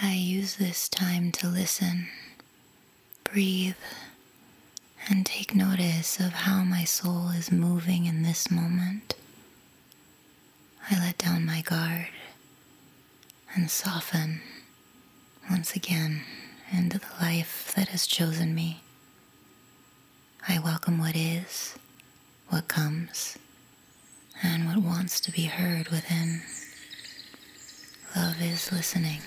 I use this time to listen, breathe, and take notice of how my soul is moving in this moment. I let down my guard and soften once again into the life that has chosen me. I welcome what is, what comes, and what wants to be heard within. Love is listening.